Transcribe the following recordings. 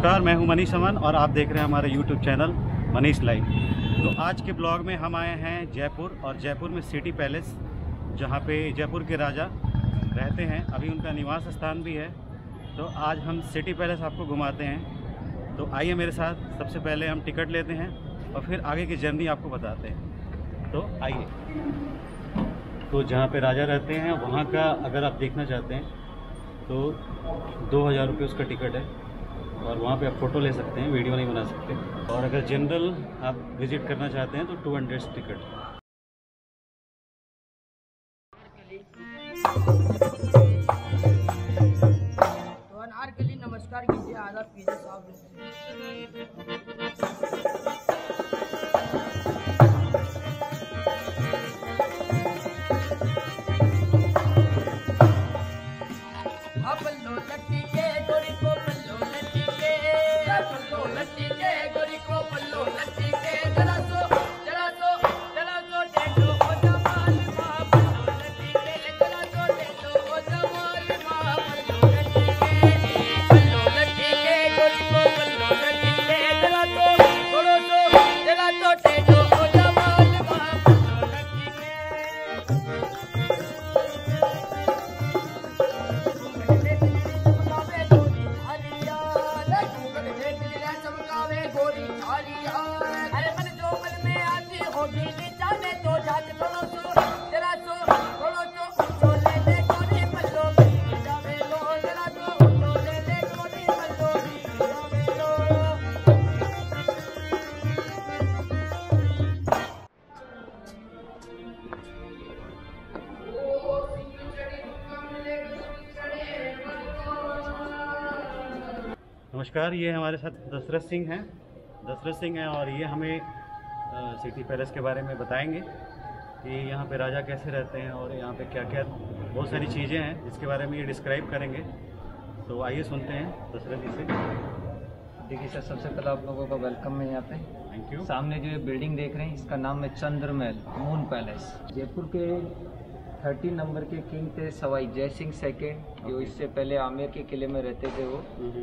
नमस्कार, मैं हूं मनीष अमन और आप देख रहे हैं हमारे YouTube चैनल मनीष लाइव। तो आज के ब्लॉग में हम आए हैं जयपुर, और जयपुर में सिटी पैलेस, जहां पे जयपुर के राजा रहते हैं, अभी उनका निवास स्थान भी है। तो आज हम सिटी पैलेस आपको घुमाते हैं, तो आइए मेरे साथ। सबसे पहले हम टिकट लेते हैं और फिर आगे की जर्नी आपको बताते हैं, तो आइए। तो जहाँ पर राजा रहते हैं वहाँ का अगर आप देखना चाहते हैं तो 2000 रुपये उसका टिकट है, और वहाँ पे आप फ़ोटो ले सकते हैं, वीडियो नहीं बना सकते। और अगर जनरल आप विज़िट करना चाहते हैं तो 200 टिकट। तो अनार के लिए नमस्कार कीजिए आदाब कीजिए साहब। नमस्कार, ये हमारे साथ दशरथ सिंह हैं और ये हमें सिटी पैलेस के बारे में बताएंगे कि यहाँ पे राजा कैसे रहते हैं और यहाँ पे क्या क्या बहुत सारी चीज़ें हैं जिसके बारे में ये डिस्क्राइब करेंगे। तो आइए सुनते हैं दशरथ जी से। देखिए सर, सबसे पहले आप लोगों का वेलकम है यहाँ पे, थैंक यू। सामने जो ये बिल्डिंग देख रहे हैं इसका नाम है चंद्र महल मून पैलेस। जयपुर के 30 नंबर के किंग थे सवाई जयसिंह सेकेंड, जो इससे पहले आमेर के किले में रहते थे वो।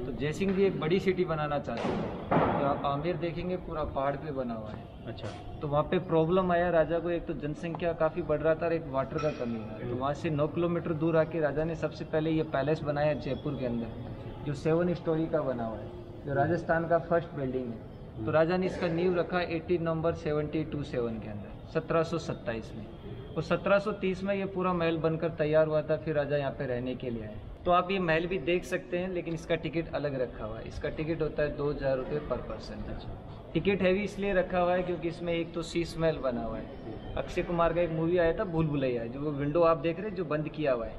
तो जयसिंह जी एक बड़ी सिटी बनाना चाहते थे, तो आप आमेर देखेंगे पूरा पहाड़ पे बना हुआ है। अच्छा, तो वहाँ पे प्रॉब्लम आया राजा को, एक तो जनसंख्या काफ़ी बढ़ रहा था और एक वाटर का कमी है। तो वहाँ से 9 किलोमीटर दूर आके राजा ने सबसे पहले ये पैलेस बनाया जयपुर के अंदर, जो 7 स्टोरी का बना हुआ है, जो राजस्थान का फर्स्ट बिल्डिंग है। तो राजा ने इसका नींव रखा 18 नंबर 727 के अंदर 1727 में, और 1730 में ये पूरा महल बनकर तैयार हुआ था। फिर राजा यहाँ पे रहने के लिए आए। तो आप ये महल भी देख सकते हैं, लेकिन इसका टिकट अलग रखा हुआ है। इसका टिकट होता है 2000 रुपये पर पर्सन। अच्छा, टिकट हैवी इसलिए रखा हुआ है क्योंकि इसमें एक तो शीश महल बना हुआ है। अक्षय कुमार का एक मूवी आया था भूल भुलैया, जो विंडो आप देख रहे हैं जो बंद किया हुआ है,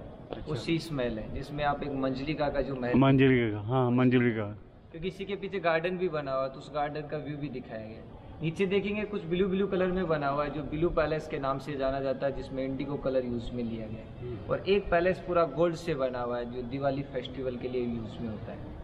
वो शीश महल है, जिसमें आप एक मंजलिका का जो महल, मंजलिका, क्योंकि इसी के पीछे गार्डन भी बना हुआ है, तो उस गार्डन का व्यू भी दिखाया गया। नीचे देखेंगे कुछ ब्लू कलर में बना हुआ है, जो ब्लू पैलेस के नाम से जाना जाता है, जिसमें इंडिगो कलर यूज़ में लिया गया है। और एक पैलेस पूरा गोल्ड से बना हुआ है, जो दिवाली फेस्टिवल के लिए यूज़ में होता है।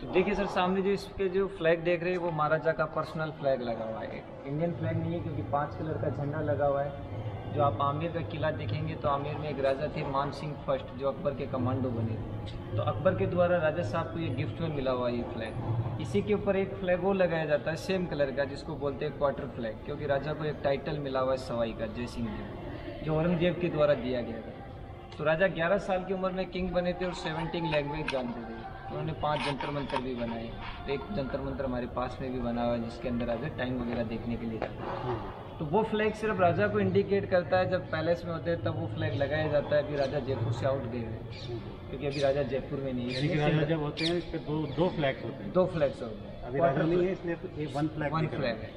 तो देखिए सर, सामने जो इसके जो फ्लैग देख रहे हैं वो महाराजा का पर्सनल फ्लैग लगा हुआ है, इंडियन फ्लैग नहीं है, क्योंकि 5 कलर का झंडा लगा हुआ है। जो आप आमेर का किला देखेंगे तो आमेर में एक राजा थे मान सिंह फर्स्ट, जो अकबर के कमांडो बने थे। तो अकबर के द्वारा राजा साहब को ये गिफ्ट में मिला हुआ ये फ्लैग। इसी के ऊपर एक फ्लैग वो लगाया जाता है सेम कलर का, जिसको बोलते हैं क्वार्टर फ्लैग, क्योंकि राजा को एक टाइटल मिला हुआ है सवाई का जयसिंह जी, जो औरंगजेब के द्वारा दिया गया था। तो राजा 11 साल की उम्र में किंग बने थे और 17 लैंग्वेज जानते थे। उन्होंने 5 जंतर मंतर भी बनाए, तो एक जंतर मंतर हमारे पास में भी बना हुआ है, जिसके अंदर राजा टाइम वगैरह देखने के लिए जाते हैं। तो वो फ्लैग सिर्फ राजा को इंडिकेट करता है, जब पैलेस में होते हैं तब वो फ्लैग लगाया जाता है कि राजा जयपुर से आउट गए हुए, क्योंकि अभी राजा जयपुर में नहीं है। राजा जब होते हैं इसके दो फ्लैग्स होते हैं, 2 फ्लैग्स होते हैं। अभी राजा नहीं है इसलिए एक वन फ्लैग है।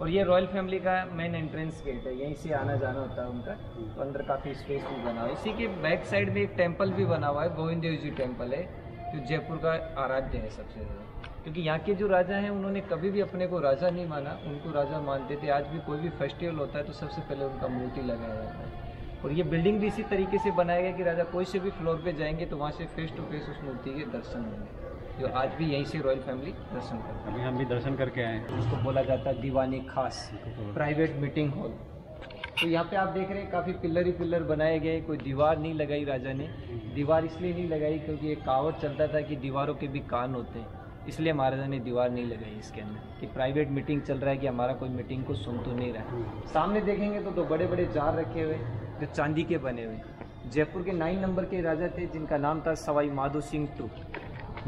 और ये रॉयल फैमिली का मेन एंट्रेंस गेट है, यहीं से आना जाना होता है उनका। तो अंदर काफ़ी स्पेस भी बना हुआ है। इसी के बैक साइड में एक टेम्पल भी बना हुआ है, गोविंद देव जी टेम्पल है, जो जयपुर का आराध्य है सबसे ज़्यादा, क्योंकि यहाँ के जो राजा हैं उन्होंने कभी भी अपने को राजा नहीं माना, उनको राजा मानते थे। आज भी कोई भी फेस्टिवल होता है तो सबसे पहले उनका मूर्ति लगाया जाता है। और ये बिल्डिंग भी इसी तरीके से बनाया गया कि राजा कोई से भी फ्लोर पे जाएंगे तो वहाँ से फेस टू फेस उस मूर्ति के दर्शन होंगे, जो आज भी यहीं से रॉयल फैमिली दर्शन करते हैं। अभी हम भी दर्शन करके आए हैं। इसको बोला जाता है दीवानी खास प्राइवेट मीटिंग हॉल। तो यहाँ पे आप देख रहे हैं काफ़ी पिल्लर ही पिल्लर बनाए गए, कोई दीवार नहीं लगाई राजा ने। दीवार इसलिए नहीं लगाई क्योंकि एक कहावत चलता था कि दीवारों के भी कान होते हैं, इसलिए महाराजा ने दीवार नहीं लगाई इसके अंदर कि प्राइवेट मीटिंग चल रहा है कि हमारा कोई मीटिंग को सुन तो नहीं रहा है। सामने देखेंगे तो दो बड़े बड़े जार रखे हुए जो चांदी के बने हुए। जयपुर के 9 नंबर के राजा थे जिनका नाम था सवाई माधो सिंह। तो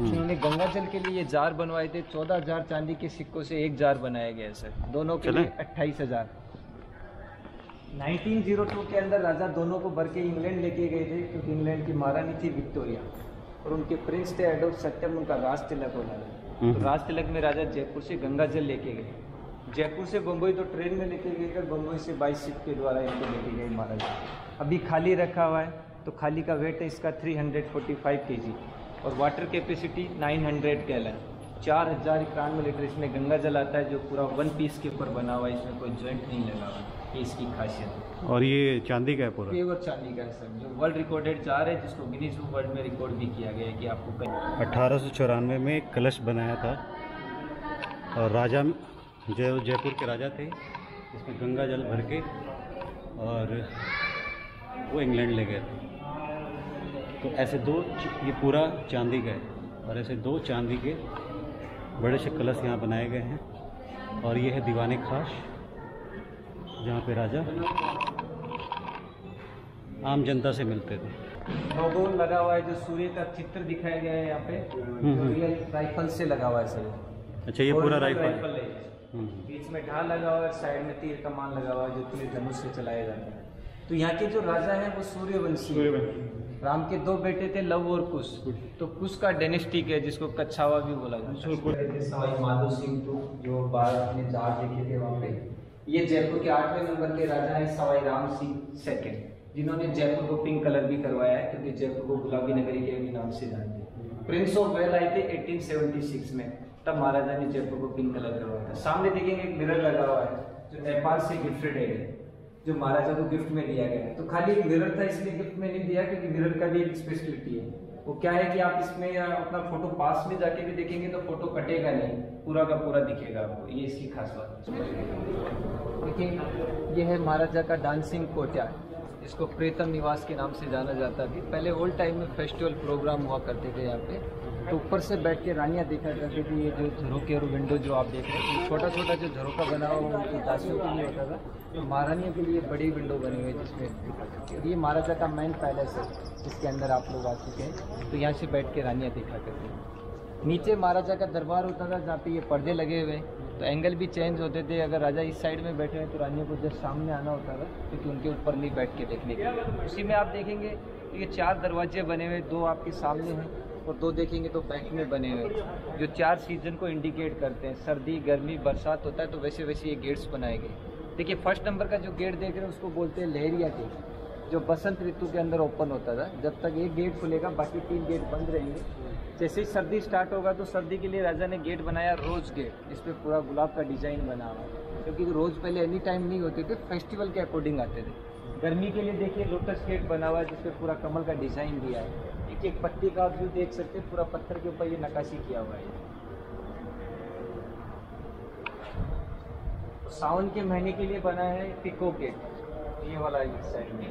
उन्होंने गंगा जल के लिए ये जार बनवाए थे। 14,000 चांदी के सिक्कों से एक जार बनाया गया सर, दोनों के लिए 28,000। 1902 के अंदर राजा दोनों को भर के इंग्लैंड लेके गए थे क्योंकि इंग्लैंड की महारानी थी विक्टोरिया और उनके प्रिंस थे एडवर्ड सत्यम, उनका राज तिलक होना था। तो राज तिलक में राजा जयपुर से गंगा जल लेके गए। जयपुर से बम्बई तो ट्रेन में लेके गए, बम्बई से 22 शिप के द्वारा इनको लेके गए महाराजा। अभी खाली रखा हुआ है तो खाली का वेट है इसका 345 kg और वाटर कैपेसिटी 900 गैलन। 4,091 लीटर इसमें गंगा जल आता है जो पूरा 1 पीस के ऊपर बना हुआ है, इसमें कोई जॉइंट नहीं लगा हुआ, ये इसकी खासियत है। और ये चांदी का है पूरा, प्योर चांदी का है सर, जो वर्ल्ड रिकॉर्डेड जार है जिसको गिनीज़ बुक वर्ल्ड में रिकॉर्ड भी किया गया है कि आपको कहीं 1894 में कलश बनाया था और राजा जो जयपुर के राजा थे इसमें गंगा जल भर के और वो इंग्लैंड ले गए थे। तो ऐसे दो, ये पूरा चांदी का है और ऐसे दो चांदी के बड़े से कलश यहाँ बनाए गए हैं। और ये है दीवाने खास जहाँ पे राजा आम जनता से मिलते थे। नौगोल लगा हुआ है, जो सूर्य का चित्र दिखाया गया है यहाँ पे, जो रियल राइफल से लगा हुआ है सर। अच्छा, ये पूरा राइफल है, बीच में ढाल लगा हुआ है, साइड में तीर कमान लगा हुआ है जो तीर धनुष से चलाया जाता है। तो यहाँ के जो राजा है वो सूर्यवंशी। राम के 2 बेटे थे, लव और कुश। तो कुश का डायनेस्टिक है जिसको कच्छावा भी बोला जाता है। सवाई माधो सिंह जो बाहर अपने जार देखे थे वहाँ पे, ये जयपुर के 8वें नंबर के राजा हैं सवाई राम सिंह 2nd, जिन्होंने जयपुर को पिंक कलर भी करवाया है क्योंकि जयपुर को गुलाबी नगरी के भी नाम से जानते हैं। प्रिंस ऑफ वेल आए थे 1876 में, तब महाराजा ने जयपुर को पिंक कलर करवाया था। सामने देखेंगे एक मिरर लगा हुआ है जो नेपाल से गिफ्टेड है, जो महाराजा को गिफ्ट में दिया गया है। तो खाली एक मिरर था इसलिए गिफ्ट में नहीं दिया क्योंकि मिरर का भी एक स्पेशलिटी है। वो क्या है कि आप इसमें अपना फोटो पास में जाके भी देखेंगे तो फोटो कटेगा नहीं, पूरा का पूरा दिखेगा आपको, ये इसकी खास बात है। देखिए ये है महाराजा का डांसिंग कोटिया, इसको प्रीतम निवास के नाम से जाना जाता था। पहले ओल्ड टाइम में फेस्टिवल प्रोग्राम हुआ करते थे यहाँ पे, तो ऊपर से बैठ के रानियाँ देखा करती थी। ये जो झरोके और विंडो जो आप देख रहे हैं, छोटा छोटा जो झरोका बना हुआ उनकी दासियों के लिए होता था, महारानियों के लिए बड़ी विंडो बनी हुई जिसमें। ये महाराजा का मेन पैलेस है जिसके अंदर आप लोग आ चुके हैं, तो यहाँ से बैठ के रानियाँ देखा करती हैं। नीचे महाराजा का दरबार होता था जहाँ पे ये पर्दे लगे हुए, तो एंगल भी चेंज होते थे। अगर राजा इस साइड में बैठे हैं तो रानियों को जब सामने आना होता था क्योंकि उनके ऊपर नहीं बैठ के देखने के। उसी में आप देखेंगे तो ये 4 दरवाजे बने हुए, 2 आपके सामने हैं और 2 देखेंगे तो बैक में बने हुए, जो 4 सीजन को इंडिकेट करते हैं, सर्दी गर्मी बरसात होता है। तो वैसे वैसे ये गेट्स बनाए गए। देखिए 1st नंबर का जो गेट देख रहे हैं उसको बोलते हैं लहरिया गेट, जो बसंत ऋतु के अंदर ओपन होता था। जब तक एक गेट खुलेगा बाकी 3 गेट बंद रहेंगे। जैसे ही सर्दी स्टार्ट होगा तो सर्दी के लिए राजा ने गेट बनाया रोज़ गेट, इस पर पूरा गुलाब का डिज़ाइन बना हुआ है क्योंकि रोज़ पहले एनी टाइम नहीं होते थे, फेस्टिवल के अकॉर्डिंग आते थे। गर्मी के लिए देखिए लोटस गेट बना हुआ है जिस पर पूरा कमल का डिज़ाइन दिया है। एक एक पत्ती का आप व्यू देख सकते हैं, पूरा पत्थर के ऊपर ये नक्काशी किया हुआ है। सावन के महीने के लिए बना है पिको गेट, ये वाला साइड में,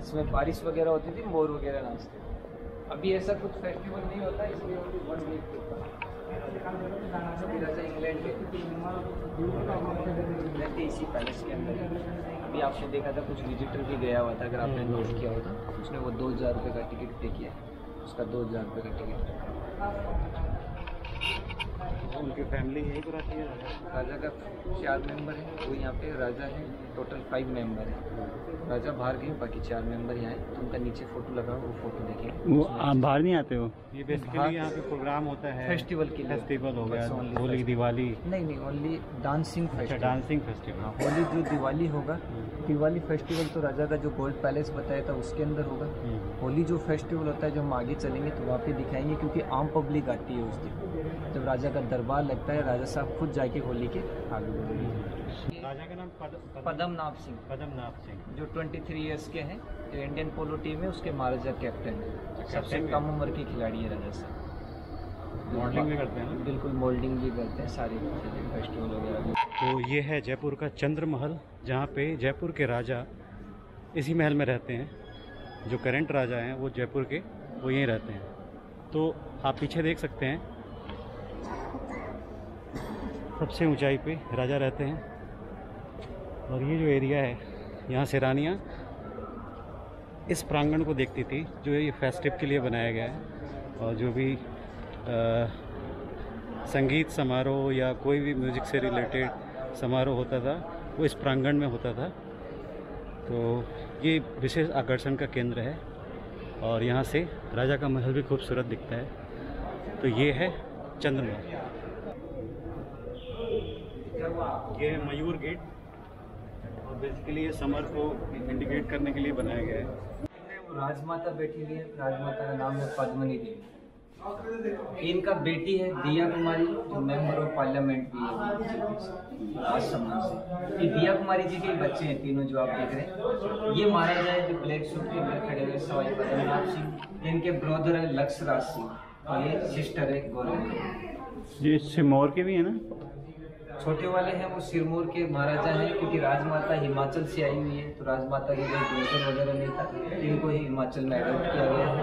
इसमें बारिश वगैरह होती थी, मोर वगैरह नाचते थे। अभी ऐसा कुछ फेस्टिवल नहीं होता इसलिए राजा इंग्लैंड के इसी पैलेस के अंदर। अभी आपने देखा था कुछ विजिटर भी गया हुआ था, अगर आपने नोट किया होता उसने वो 2000 रुपये का टिकट पे किया, उसका 2000 रुपये का टिकट। उनकी फैमिली यही कराती है, राजा का 4 मेंबर है वो यहाँ पे राजा है, टोटल 5 मेंबर है। राजा बाहर गए, बाकी 4 मेंबर यहाँ हैं, तो उनका नीचे फोटो लगा वो फोटो देखें। वो बाहर नहीं आते हो, ये बेसिकली यहाँ पे प्रोग्राम होता है फेस्टिवल के लिए। फेस्टिवल हो गया होली दिवाली, नहीं only dancing festival. Dancing festival Holi जो दिवाली होगा, दिवाली फेस्टिवल तो राजा का जो गोल्ड पैलेस बताया था उसके अंदर होगा। होली जो फेस्टिवल होता है जो हम आगे चलेंगे तो वहाँ पे दिखाएंगे क्योंकि आम पब्लिक आती है उस दिन। जब राजा का दरबार लगता है राजा साहब खुद जाके होली के आगे बढ़ेंगे। राजा का नाम पदम नाथ सिंह जो 23 इयर्स के हैं, जो इंडियन पोलो टीम है उसके महाराजा कैप्टन है, सबसे कम उम्र के खिलाड़ी है राजा साहब। मॉडलिंग भी करते हैं। बिल्कुल मॉडलिंग भी करते हैं सारे फेस्टिवल वगैरह। तो ये है जयपुर का चंद्र महल, जहाँ पे जयपुर के राजा इसी महल में रहते हैं। जो करंट राजा हैं वो जयपुर के, वो यहीं रहते हैं। तो आप पीछे देख सकते हैं सबसे ऊंचाई पे राजा रहते हैं। और ये जो एरिया है, यहाँ से रानियाँ इस प्रांगण को देखती थी, जो ये फेस्टिव के लिए बनाया गया है। और जो भी संगीत समारोह या कोई भी म्यूज़िक से रिलेटेड समारोह होता था वो इस प्रांगण में होता था। तो ये विशेष आकर्षण का केंद्र है। और यहाँ से राजा का महल भी खूबसूरत दिखता है। तो ये है चंद्र महल। ये है मयूर गेट, और बेसिकली ये समर को इंडिकेट करने के लिए बनाया गया है। राजमाता बैठी हुई है, राजमाता का नाम है पद्मिनी देवी। इनका बेटी है दीया कुमारी, जो मेंबर ऑफ पार्लियामेंट भी है आसाम से। ये दीया कुमारी जी के बच्चे हैं तीनों, जो आप देख रहे हैं। ये महाराजा है जो ब्लैक सूट के अंदर खड़े हुए, सवाई पद्मनाभ सिंह। इनके ब्रदर है लक्षराज सिंह, और ये सिस्टर है गोविंद। ये सिरमौर के भी है ना, छोटे वाले हैं वो सिरमौर के महाराजा हैं। क्योंकि राजमाता हिमाचल से आई हुई है, तो राजमाता के लिए भोजन वगैरह नहीं था, इनको ही हिमाचल में एडोप्ट किया गया है।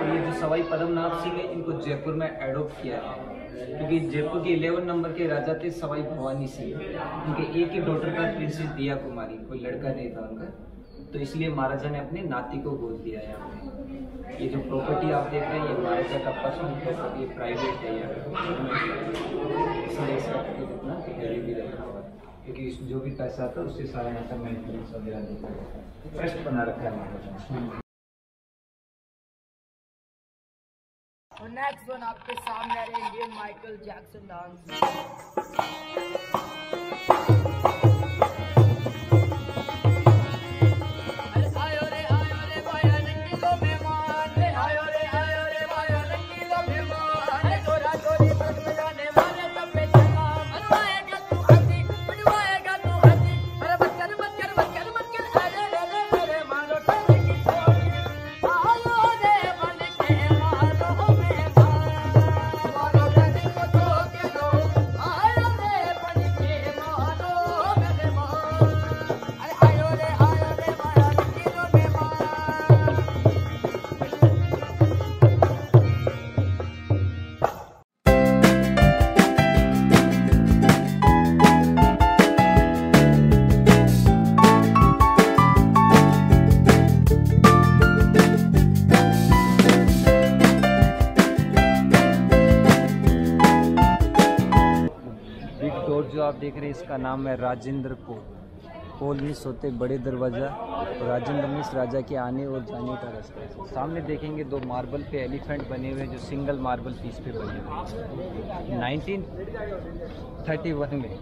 तो ये जो सवाई पद्मनाभ सिंह है, इनको जयपुर में एडोप्ट किया है। क्योंकि जयपुर के 11 नंबर के राजा थे सवाई भवानी सिंह। उनके एक ही डॉटर था प्रिंसेस दिया कुमारी, कोई लड़का नहीं था उनका, तो इसलिए महाराजा ने अपने नाती को गोद लिया है। ये जो प्रॉपर्टी आप देख रहे हैं, ये महाराजा का पर्सनल प्रॉपर्टी, प्राइवेट है। इसलिए इसका कितना वैल्यू भी रखा हुआ है, क्योंकि जो भी पैसा आता है उससे सारा यहाँ का मेंटेनेंस वगैरह देता है। ट्रस्ट बना रखा है महाराजा ने। नेक्स्ट वन आपके सामने आ रहे हैं इंडियन माइकल जैक्सन डांस। आप देख रहे हैं, इसका नाम है राजेंद्र कोल मिस होते बड़े दरवाजा। राजेंद्र मिस राजा के आने और जाने का रास्ता है। सामने देखेंगे दो मार्बल पे एलिफेंट बने हुए, जो सिंगल मार्बल पीस पे बने हुए। 1931 में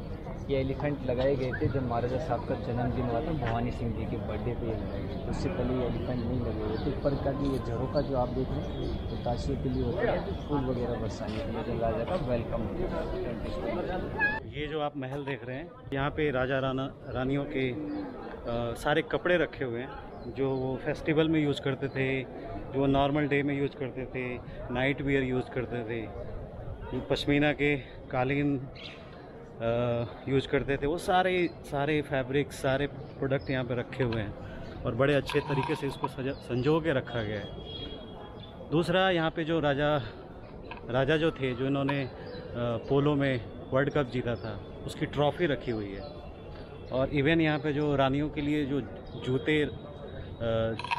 ये एलिफेंट लगाए गए थे, जब महाराजा साहब का जन्मदिन हुआ था। भवानी सिंह जी के बर्थडे पे लगाए गए, उससे पहले ये एलिफेंट नहीं लगे हुए थे। ऊपर का भी ये झरोखा जो आप देख रहे हैं, तो ताशियों के लिए होता है, फूल वगैरह बरसाने के लिए, जो राजा का वेलकम होता है। ये जो आप महल देख रहे हैं, यहाँ पे राजा रानियों के सारे कपड़े रखे हुए हैं, जो वो फेस्टिवल में यूज़ करते थे, जो नॉर्मल डे में यूज़ करते थे, नाइट वियर यूज़ करते थे, पश्मीना के कालीन यूज करते थे, वो सारे फैब्रिक, सारे प्रोडक्ट यहाँ पे रखे हुए हैं। और बड़े अच्छे तरीके से इसको संजो के रखा गया है। दूसरा, यहाँ पे जो राजा जो थे, जो इन्होंने पोलो में वर्ल्ड कप जीता था, उसकी ट्रॉफ़ी रखी हुई है। और इवन यहाँ पे जो रानियों के लिए जो जूते,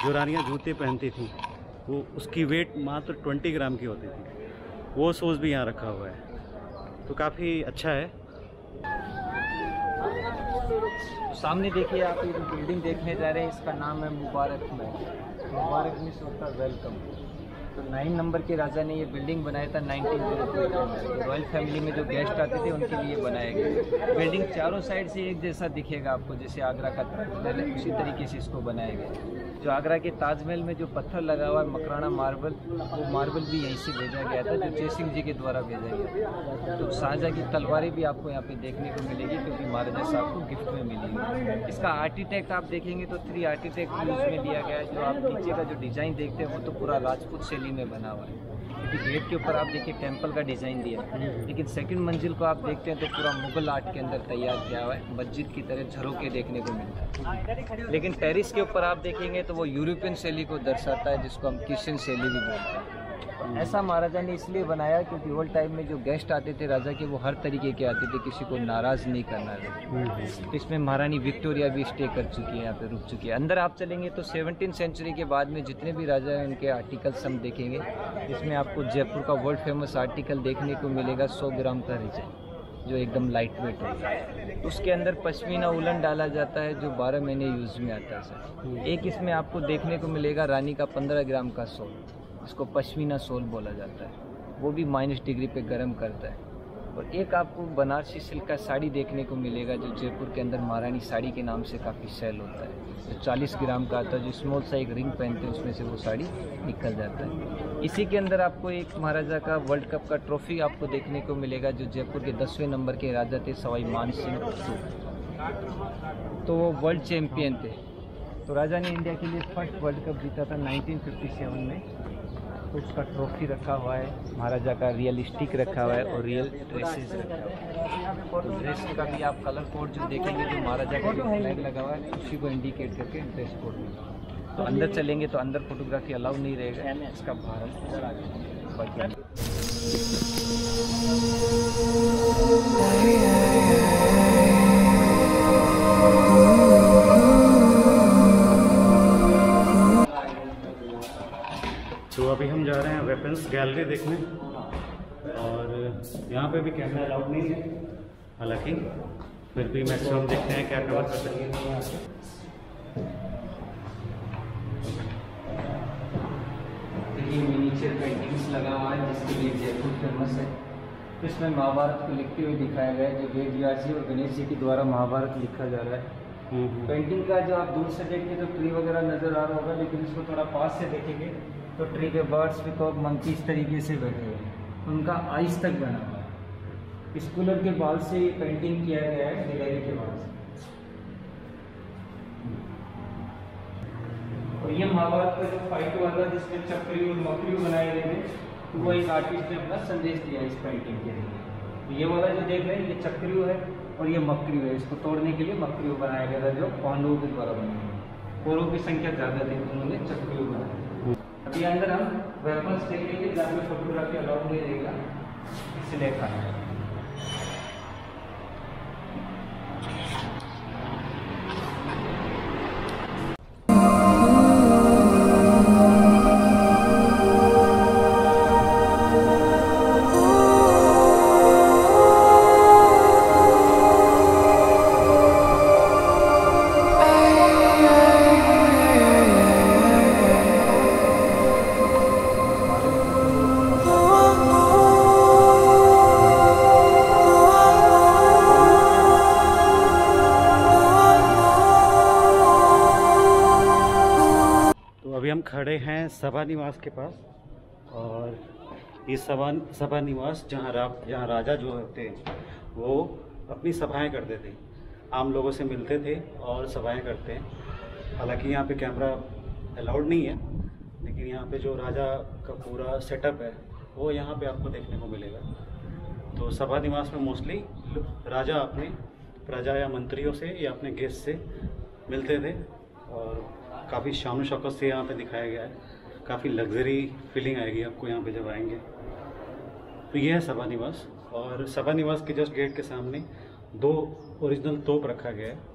जो रानियाँ जूते पहनती थीं, वो उसकी वेट मात्र 20 ग्राम की होती थी, वो शूज भी यहाँ रखा हुआ है। तो काफ़ी अच्छा है। सामने देखिए आप, ये बिल्डिंग देखने जा रहे हैं, इसका नाम है मुबारक महल। मुबारक मिस होता वेलकम। तो 9 नंबर के राजा ने ये बिल्डिंग बनाया था 1902 में। रॉयल फैमिली में जो गेस्ट आते थे उनके लिए बनाया गया। बिल्डिंग चारों साइड से एक जैसा दिखेगा आपको, जैसे आगरा का ताजमहल, उसी तरीके से इसको बनाया गया। जो आगरा के ताजमहल में जो पत्थर लगा हुआ है मकराना मार्बल, वो मार्बल भी यहीं से भेजा गया था, जो जयसिंह जी के द्वारा भेजा गया। तो शाहजहाँ की तलवारें भी आपको यहाँ पे देखने को मिलेगी, क्योंकि महाराजा साहब को गिफ्ट में मिलेगी। इसका आर्किटेक्ट आप देखेंगे तो 3 आर्किटेक्ट यूज में लिया गया है। जो आप नीचे का जो डिज़ाइन देखते हैं वो तो पूरा राजपूत शैली में बना हुआ है, क्योंकि गेट के ऊपर आप देखिए टेम्पल का डिज़ाइन दिया है। लेकिन सेकंड मंजिल को आप देखते हैं तो पूरा मुगल आर्ट के अंदर तैयार किया हुआ है, मस्जिद की तरह झरोके देखने को मिलता है। लेकिन पेरिस के ऊपर आप देखेंगे तो वो यूरोपियन शैली को दर्शाता है, जिसको हम क्रिश्चियन शैली भी बोलते हैं। ऐसा महाराजा ने इसलिए बनाया क्योंकि ओल्ड टाइम में जो गेस्ट आते थे राजा के, वो हर तरीके के आते थे, किसी को नाराज़ नहीं करना था। इसमें महारानी विक्टोरिया भी स्टे कर चुकी है, यहाँ पे रुक चुकी है। अंदर आप चलेंगे तो 17वीं सेंचुरी के बाद में जितने भी राजा हैं उनके आर्टिकल्स हम देखेंगे। इसमें आपको जयपुर का वर्ल्ड फेमस आर्टिकल देखने को मिलेगा, 100 ग्राम का रिजल्ट जो एकदम लाइट वेट होगा। उसके अंदर पश्मीना उलन डाला जाता है जो 12 महीने यूज में आता है सर। एक इसमें आपको देखने को मिलेगा रानी का 15 ग्राम का सोल, इसको पश्मीना सोल बोला जाता है, वो भी -डिग्री पे गर्म करता है। और एक आपको बनारसी सिल्क का साड़ी देखने को मिलेगा, जो जयपुर के अंदर महारानी साड़ी के नाम से काफ़ी सेल होता है, जो 40 ग्राम का आता है, जो स्मॉल सा एक रिंग पहनते हैं उसमें से वो साड़ी निकल जाता है। इसी के अंदर आपको एक महाराजा का वर्ल्ड कप का ट्रॉफी आपको देखने को मिलेगा, जो जयपुर के 10वें नंबर के राजा थे सवाई मान सिंह, तो वो वर्ल्ड चैम्पियन थे। तो राजा ने इंडिया के लिए फर्स्ट वर्ल्ड कप जीता था 1957 में, तो उसका ट्रॉफी रखा हुआ है महाराजा का, रियलिस्टिक रखा हुआ है और रियल ड्रेसेस रखा हुआ है। तो ड्रेस का भी आप कलर कोड जो देखेंगे तो महाराजा का जो फ्लैग लगा हुआ है उसी को इंडिकेट करके ड्रेस कोड मिला। तो अंदर चलेंगे तो अंदर फोटोग्राफी अलाउ नहीं रहेगा, इसका भारत अभी हम जा रहे हैं वेपन्स गैलरी देखने, और यहाँ पे भी कैमरा अलाउड नहीं है, हालांकि फिर भी मैक्सिमम देखते हैं क्या कवर कर सकते हैं। ये मिनीचर पेंटिंग्स लगा हुआ है जिसके लिए जयपुर फेमस है। इसमें महाभारत को लिखते हुए दिखाया गया है, जो वेद व्यास जी और गणेश जी के द्वारा महाभारत लिखा जा रहा है। पेंटिंग का जो आप दूर से देखेंगे तो ट्री वगैरह नजर आ रहा होगा, लेकिन इसको थोड़ा पास से देखेंगे तो ट्री पे बर्ड्स, पीकॉक, मंकी इस तरीके से बैठे हुए हैं, उनका आइस तक बना हुआ है। स्कूलर के बाल से ये पेंटिंग किया गया है, गैलरी के बाल से। और ये महाभारत का जो फाइट हुआ था जिसमें चक्री और मकरी बनाए गए थे, वो एक आर्टिस्ट ने अपना संदेश दिया इस पेंटिंग के लिए। ये वाला जो देख रहे हैं ये चक्रियो है और ये मकड़ियों है, इसको तोड़ने के लिए मकड़ियों बनाया गया था, जो पांडवों के द्वारा बनाया गया। कोरों की संख्या ज़्यादा थी, उन्होंने चक्रियों बनाया। अभी अंदर हम वेपन्स देखेंगे, जहाँ पे फोटोग्राफी अलाउड नहीं रहेगा, इसलिए कहा है। खड़े हैं सभा निवास के पास, और ये सभा निवास जहाँ राजा जो होते हैं वो अपनी सभाएं करते थे, आम लोगों से मिलते थे और सभाएं करते हैं। हालांकि यहाँ पे कैमरा अलाउड नहीं है, लेकिन यहाँ पे जो राजा का पूरा सेटअप है वो यहाँ पे आपको देखने को मिलेगा। तो सभा निवास में मोस्टली राजा अपने प्रजा या मंत्रियों से या अपने गेस्ट से मिलते थे, और काफ़ी शान शौकत से यहाँ पे दिखाया गया है, काफ़ी लग्जरी फीलिंग आएगी आपको यहाँ पे जब आएंगे। तो ये है सभा निवास, और सभा निवास के जस्ट गेट के सामने 2 ओरिजिनल तोप रखा गया है।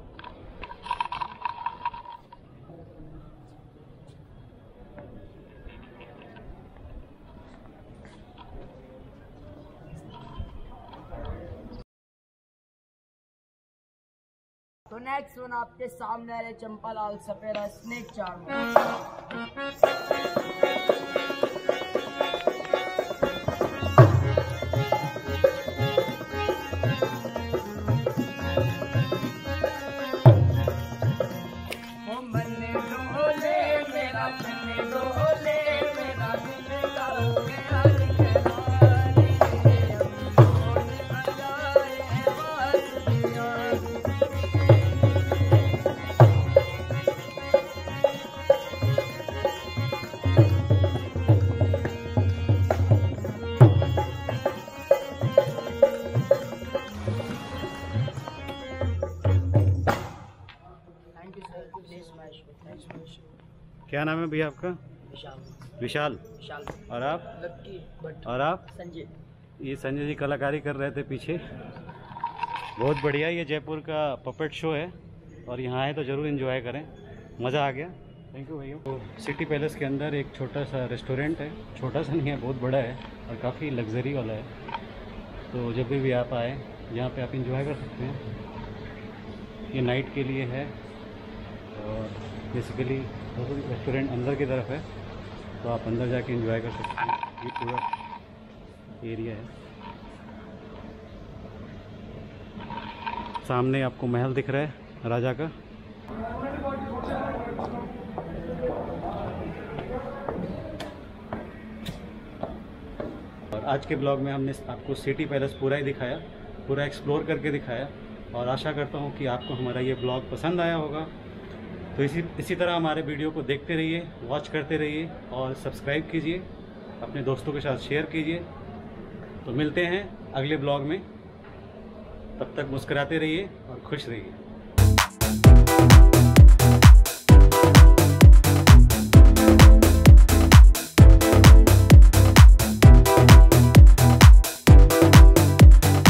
तो नेक्स्ट सुन आपके सामने आ रहे चंपा लाल सपेरा स्नेक चार्म। क्या नाम है भैया आपका? विशाल। विशाल। और आप? और आप? संजय। ये संजय जी कलाकारी कर रहे थे पीछे, बहुत बढ़िया। ये जयपुर का पपेट शो है और यहाँ आए तो ज़रूर एंजॉय करें, मज़ा आ गया। थैंक यू भैया। तो सिटी पैलेस के अंदर एक छोटा सा रेस्टोरेंट है, छोटा सा नहीं है, बहुत बड़ा है और काफ़ी लग्जरी वाला है। तो जब भी आप आए यहाँ पे आप एंजॉय कर सकते हैं। ये नाइट के लिए है और बेसिकली रेस्टोरेंट अंदर की तरफ है, तो आप अंदर जाके एंजॉय कर सकते हैं। ये पूरा एरिया है, सामने आपको महल दिख रहा है राजा का। और आज के ब्लॉग में हमने आपको सिटी पैलेस पूरा ही दिखाया, पूरा एक्सप्लोर करके दिखाया और आशा करता हूँ कि आपको हमारा ये ब्लॉग पसंद आया होगा। तो इसी तरह हमारे वीडियो को देखते रहिए, वॉच करते रहिए और सब्सक्राइब कीजिए, अपने दोस्तों के साथ शेयर कीजिए। तो मिलते हैं अगले ब्लॉग में, तब तक मुस्कुराते रहिए और खुश रहिए।